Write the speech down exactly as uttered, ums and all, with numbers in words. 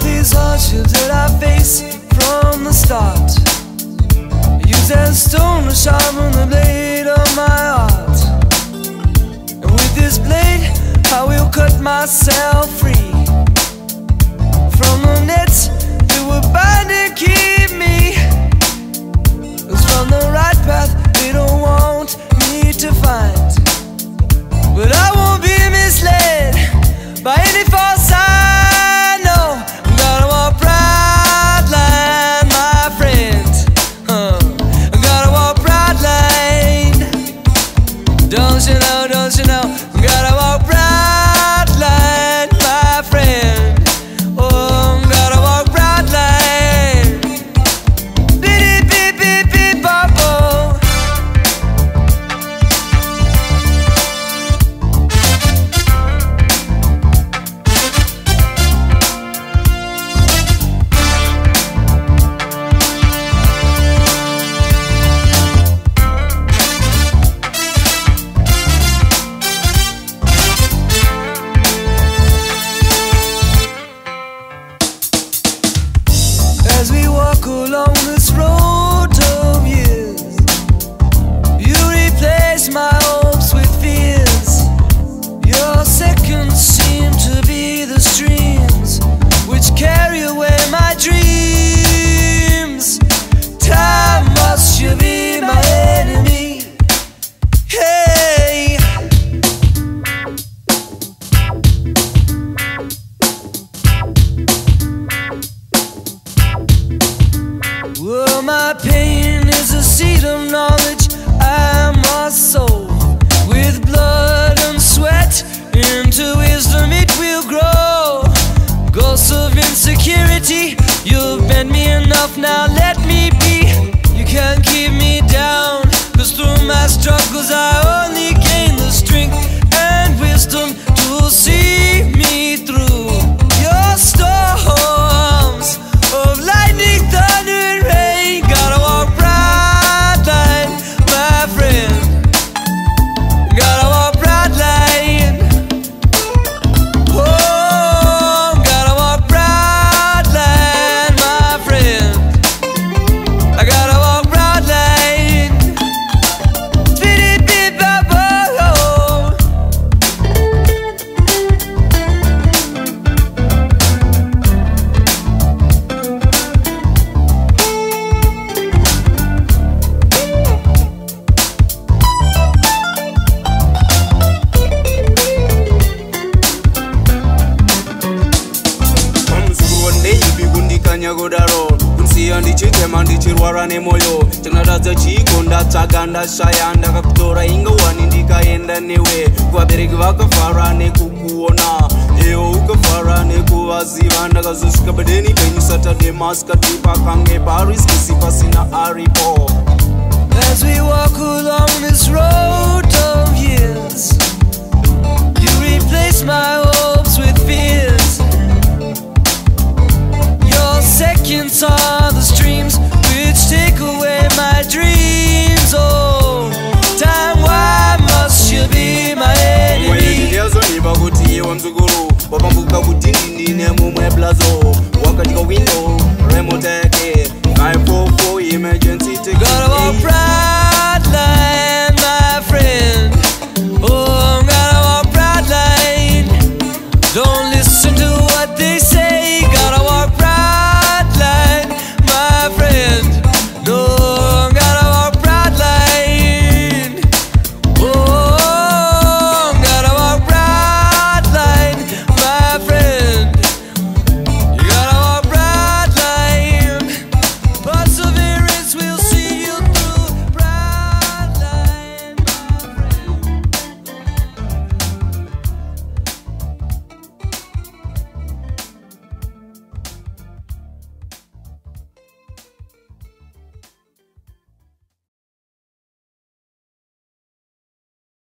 all these hardships that I face from the start, use that stone to sharpen the blade of my heart. And with this blade I will cut myself free from the nets that will bind and keep me. It's from the right path they don't want me to find, but I won't be misled by any false sign. No, I'm gonna walk proud line, my friend. Huh. I'm gonna walk proud line. Don't you know, don't you know, I'm gonna walk proud line, my friend. Oh, I'm gonna walk proud line. Beep, beep, beep, beep, bop, oh. As we walk along this road of years, you replace my hopes with fears. Your seconds seem to be the streams which carry away my dreams. Time, must you be my enemy? Hey, well, my pain is a seed of knowledge I must sow. With blood and sweat, into wisdom it will grow. Ghosts of insecurity, you've bent me enough, now let me be. You can't keep me down, cause through my struggles I only gain the strength and wisdom to see me through your storms of lightning, thunder, and rain. Chinadaza chikonda tsaganda shaya ndakakutora inga wani ndikaenda newe kuvabereki vakafara nekukuona ewo ukafara nekuvaziva ndakazosvika padeni penyu satadhemaskati pakange pariskisi pasina aripo. As we walk along this road of years, you replace my hopes with fears. Your seconds are the streams which take away my dreams. Oh, time, why must you be my enemy? Gotta walk proud.